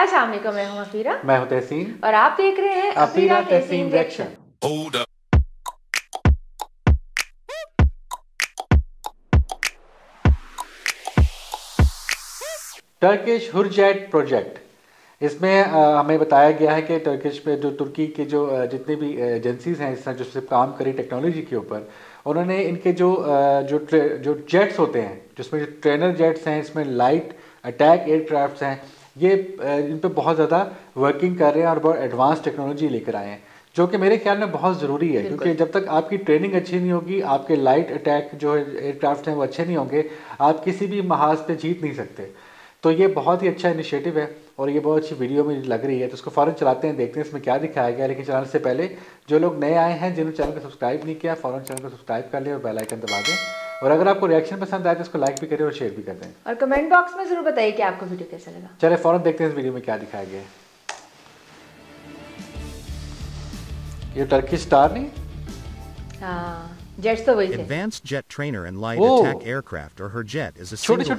अस्सलाम वालेकुम, मैं हूं अफीरा, मैं हूं तहसीन और आप देख रहे हैं Afira Tahseen reaction. Turkish Hurjet project, इसमें हमें बताया गया है कि टर्किश पे जो तुर्की के जो जितने भी एजेंसीज हैं इस जो काम करें टेक्नोलॉजी के ऊपर, उन्होंने इनके जो जेट्स होते हैं जिसमें जो ट्रेनर जेट्स हैं, इसमें लाइट अटैक एयरक्राफ्ट हैं, ये इन पे बहुत ज़्यादा वर्किंग कर रहे हैं और बहुत एडवांस टेक्नोलॉजी लेकर आए हैं, जो कि मेरे ख्याल में बहुत ज़रूरी है, क्योंकि जब तक आपकी ट्रेनिंग अच्छी नहीं होगी, आपके लाइट अटैक जो एयरक्राफ्ट हैं वो अच्छे नहीं होंगे, आप किसी भी महाज पे जीत नहीं सकते। तो ये बहुत ही अच्छा इनिशिएटिव है और ये बहुत अच्छी वीडियो में लग रही है, तो उसको फ़ौरन चलाते हैं, देखते हैं इसमें क्या दिखाया गया। लेकिन चैनल से पहले जो लोग नए आए हैं, जिन्होंने चैनल को सब्सक्राइब नहीं किया, फ़ौरन चैनल को सब्सक्राइब कर लें और बेल आइकन दबा दें, और अगर आपको रिएक्शन पसंद आए तो इसको लाइक भी करें और शेयर भी कर दें, और कमेंट बॉक्स में जरूर बताइए कि आपको वीडियो कैसा लगा। चलिए फौरन देखते हैं इस वीडियो में क्या दिखाया गया है। ये टर्की स्टार नहीं, हां जेट्स तो वही थे। Advanced jet trainer and light attack aircraft और Hurjet is a small engine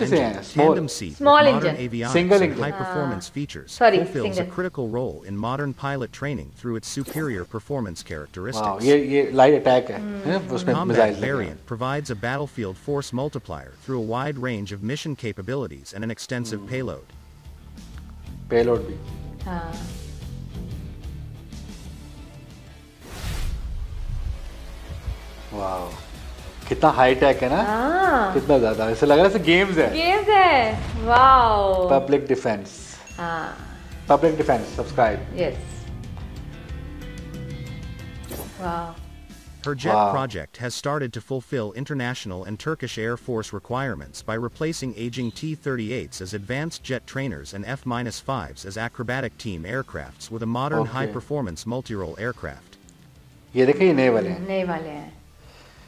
single engine high performance features fulfills a critical role in modern pilot training through its superior performance characteristics. ये light attack है उसमें missile provides a battlefield force multiplier through a wide range of mission capabilities and an extensive payload. Payload भी हां wow, कितना high tech है ना, कितना ज्यादा ऐसा लग रहा है गेम्स है। Wow, public defence, public defence subscribe, yes. Wow, Hürjet project has started to fulfill international and Turkish Air Force requirements by replacing aging T-38s as advanced jet trainers and F-5s as acrobatic team aircrafts with a modern high performance multi-role aircraft. ये देखिए नए वाले हैं।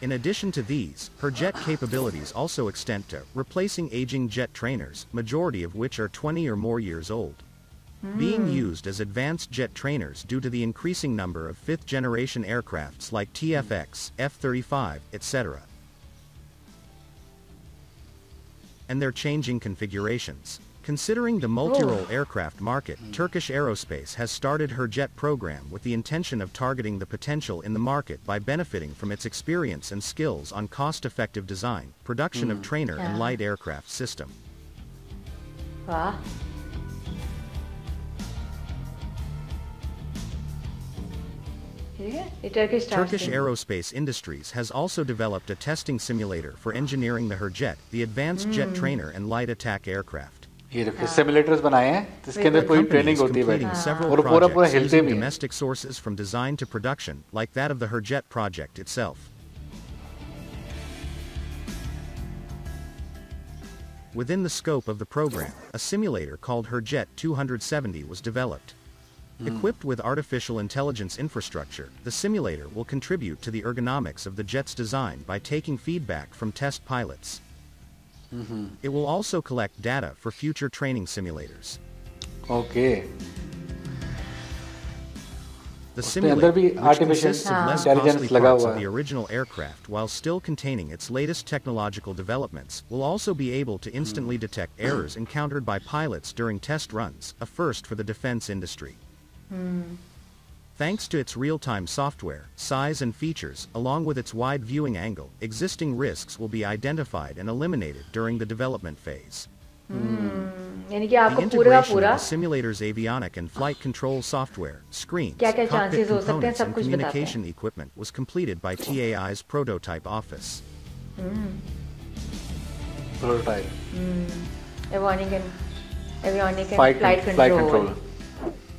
In addition to these, Hürjet capabilities also extend to replacing aging jet trainers, majority of which are 20 or more years old. Being used as advanced jet trainers due to the increasing number of fifth-generation aircrafts like TFX, F-35, etc. And their changing configurations. Considering the multi-role aircraft market, Turkish Aerospace has started Hürjet program with the intention of targeting the potential in the market by benefiting from its experience and skills on cost-effective design, production of trainer and light aircraft system. Turkish Aerospace Industries has also developed a testing simulator for engineering the Hürjet, the advanced jet trainer and light attack aircraft. ये देखिए simulators बनाए हैं जिसके अंदर पूरी training होती है और पूरा हिलते भी domestic sources from design to production like that of the Hurjet project itself within the scope of the programme a simulator called Hurjet 270 was developed equipped with artificial intelligence infrastructure. The simulator will contribute to the ergonomics of the jet's design by taking feedback from test pilots. It will also collect data for future training simulators. Okay. The simulator, which consists of less costly parts of the original aircraft while still containing its latest technological developments, will also be able to instantly detect errors encountered by pilots during test runs, a first for the defense industry. Thanks to its real-time software, size and features, along with its wide viewing angle, existing risks will be identified and eliminated during the development phase. The integration of the simulator's avionic and flight control software, screens, cockpit components and communication equipment was completed by TAI's prototype office. Prototype. Avionic and flight control.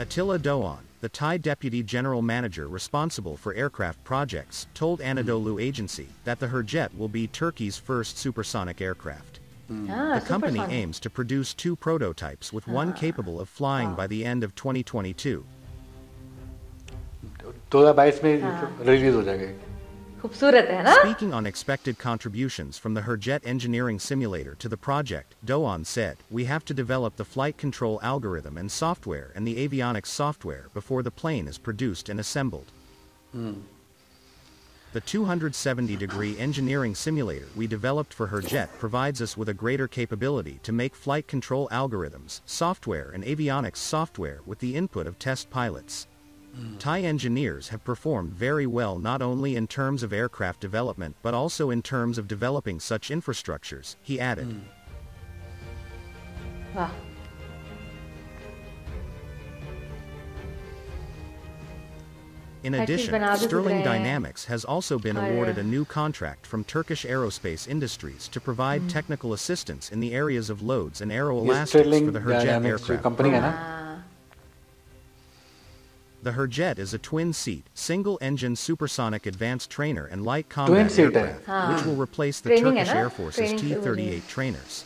Attila Doğan, the TAI Deputy General Manager responsible for aircraft projects, told Anadolu agency that the Hürjet will be Turkey's first supersonic aircraft. The company aims to produce 2 prototypes with one capable of flying by the end of 2022. Speaking on expected contributions from the Hürjet engineering simulator to the project, Doğan said, "We have to develop the flight control algorithm and software and the avionics software before the plane is produced and assembled." The 270-degree engineering simulator we developed for Hürjet provides us with a greater capability to make flight control algorithms, software and avionics software with the input of test pilots. TAI engineers have performed very well not only in terms of aircraft development but also in terms of developing such infrastructures, he added. Wow. In addition, Sterling Dynamics has also been awarded a new contract from Turkish Aerospace Industries to provide technical assistance in the areas of loads and aeroelastics for the Hürjet aircraft. The Hürjet is a twin-seat, single-engine supersonic advanced trainer and light combat aircraft, which will replace the Turkish Air Force's T-38 trainers.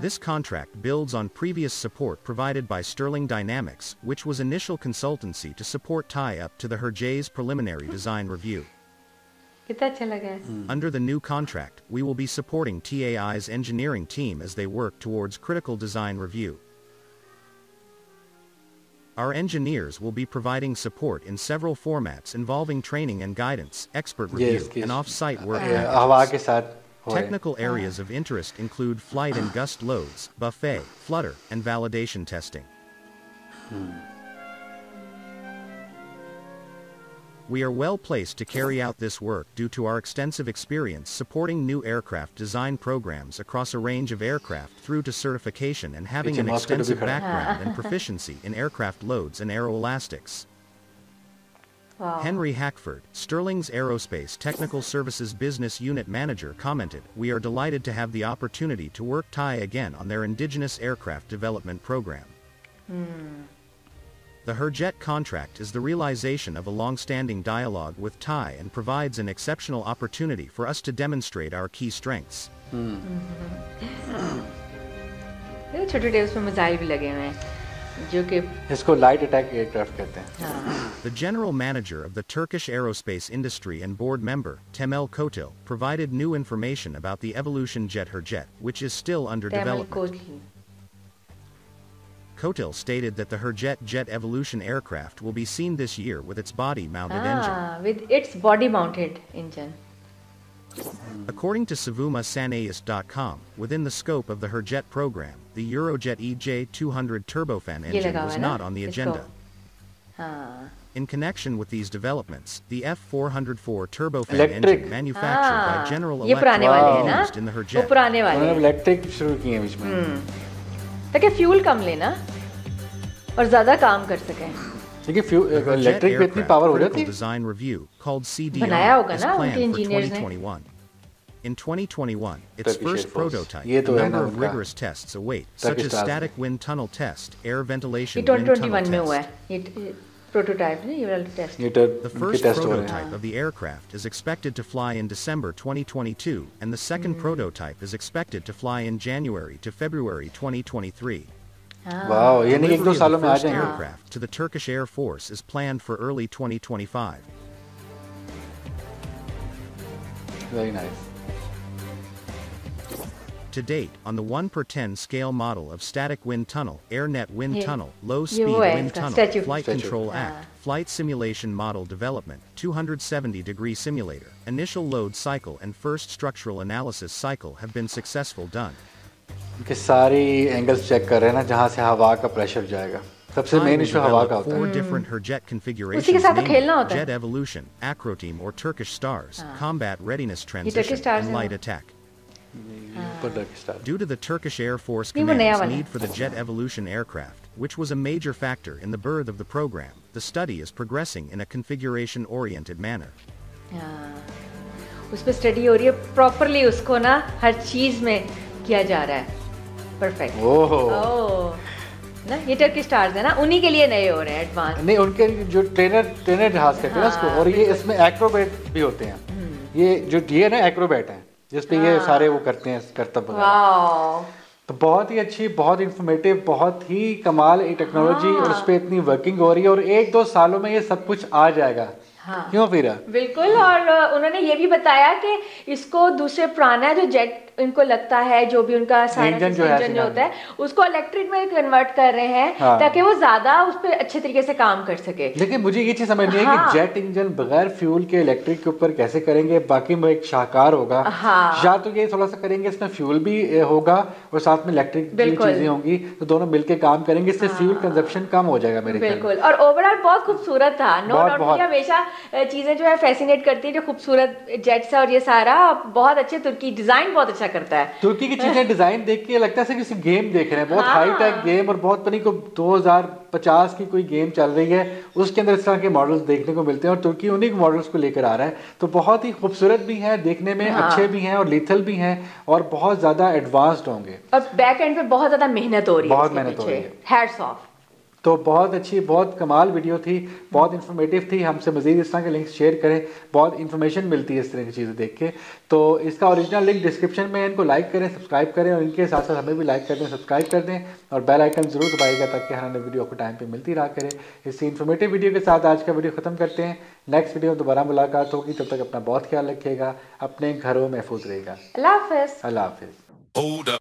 This contract builds on previous support provided by Sterling Dynamics, which was initial consultancy to support TAI up to the Hürjet's preliminary design review. Under the new contract, we will be supporting TAI's engineering team as they work towards critical design review. Our engineers will be providing support in several formats involving training and guidance, expert review, and off-site work packages. Technical areas of interest include flight and gust loads, buffet, flutter, and validation testing. We are well placed to carry out this work due to our extensive experience supporting new aircraft design programs across a range of aircraft through to certification and having an extensive background and proficiency in aircraft loads and aeroelastics. Wow. Henry Hackford, Sterling's Aerospace Technical Services Business Unit Manager, commented, "We are delighted to have the opportunity to work TAI again on their indigenous aircraft development program." The Hürjet contract is the realization of a long-standing dialogue with TAI and provides an exceptional opportunity for us to demonstrate our key strengths. Light attack aircraft. The general manager of the Turkish aerospace industry and board member, Temel Kotil, provided new information about the Evolution Jet Hürjet, which is still under development. Kotil stated that the Hürjet Jet Evolution aircraft will be seen this year with its body-mounted engine. According to SavumaSanayist.com, within the scope of the Hürjet program, the Eurojet EJ200 turbofan engine was not on the agenda. In connection with these developments, the F404 turbofan engine manufactured by General Electric used in the Hürjet. Hürjet Aircraft Critical Design Review, called CDR, is planned for 2021. In 2021, its first prototype, a number of rigorous tests await, such as static wind tunnel test, air ventilation wind tunnel test. The first prototype of the aircraft is expected to fly in December 2022, and the second prototype is expected to fly in January to February 2023. Delivery of the first aircraft to the Turkish Air Force is planned for early 2025. Very nice. To date, on the 1/10 scale model of static wind tunnel, airnet wind tunnel, low-speed wind tunnel, flight control act, flight simulation model development, 270-degree simulator, initial load cycle and first structural analysis cycle have been successful done. Four different Hürjet configurations, namely Jet Evolution, Acroteam or Turkish Stars, Combat Readiness Transition, and Light Attack. Due to the Turkish Air Force Command's need for the Jet Evolution aircraft, which was a major factor in the birth of the program, the study is progressing in a configuration-oriented manner. Perfect. ये Turkish stars है ना, उन्हीं के लिए नए हो रहे हैं एडवांस। नहीं, उनके जो ट्रेनर जहाज कहते हैं ना उसको, और ये इसमें एक्रोबैट भी होते हैं। ये जो ये ना एक्रोबैट हैं, जिसपे ये सारे वो करते हैं करतब वगैरह। तो बहुत ही अच्छी, बहुत इंफॉर्मेटिव, बहुत ही कमाल एक टेक्नोलॉजी और उसपे इतनी वर्किंग हो रही है और 1-2 सालों में ये सब कुछ आ जाएगा। हाँ क्यों पीरा बिल्कुल। और उन्होंने ये भी बताया कि इसको दूसरे पुराना जो जेट इनको लगता है जो भी उनका इंजन जो होता है उसको इलेक्ट्रिक में कन्वर्ट कर रहे हैं हाँ। ताकि वो ज्यादा उस पर अच्छे तरीके से काम कर सके। लेकिन मुझे ये चीज समझ नहीं है कि जेट इंजन बगैर फ्यूल के इलेक्ट्रिक के ऊपर कैसे करेंगे। बाकी में एक शाहकार होगा या तो ये थोड़ा सा करेंगे इसमें फ्यूल भी होगा और साथ में इलेक्ट्रिक चीजें होंगी तो दोनों मिलकर काम करेंगे। इससे फ्यूल कंजप्शन कम हो जाएगा मेरे बिल्कुल। और ओवरऑल बहुत खूबसूरत था। नो डाउट हमेशा चीजें जो है फैसिनेट करती है जो खूबसूरत जेट्स और ये सारा बहुत अच्छे तुर्की डिजाइन बहुत अच्छा करता है। तुर्की की चीजें डिजाइन देख के लगता है किसी गेम देख रहे हैं। बहुत हाई टेक गेम और बहुत पता नहीं 2050 की कोई गेम चल रही है उसके अंदर इस तरह के मॉडल्स देखने को मिलते हैं और तुर्की उन्हीं मॉडल्स को लेकर आ रहा है। तो बहुत ही खूबसूरत भी है देखने में हाँ। अच्छे भी हैं और लिथल भी हैं और बहुत ज्यादा एडवांस्ड होंगे और बैक एंड पे बहुत ज्यादा मेहनत हो रही है। बहुत मेहनत हो रही है। Hats off. तो बहुत अच्छी बहुत कमाल वीडियो थी, बहुत इन्फॉर्मेटिव थी। हमसे मज़ीद इस तरह के लिंक्स शेयर करें, बहुत इन्फॉर्मेशन मिलती है इस तरह की चीज़ें देख के। तो इसका ओरिजिनल लिंक डिस्क्रिप्शन में है। इनको लाइक करें, सब्सक्राइब करें और इनके साथ साथ हमें भी लाइक कर दें, सब्सक्राइब कर दें और बेल आइकन ज़रूर दबाइएगा ताकि हर नई वीडियो को टाइम पर मिलती रहा करे। इसी इन्फॉर्मेटिव वीडियो के साथ आज का वीडियो ख़त्म करते हैं। नेक्स्ट वीडियो में दोबारा मुलाकात होगी। तब तक अपना बहुत ख्याल रखिएगा, अपने घरों में महफूज रहेगा। अल्लाह हाफ़िज़।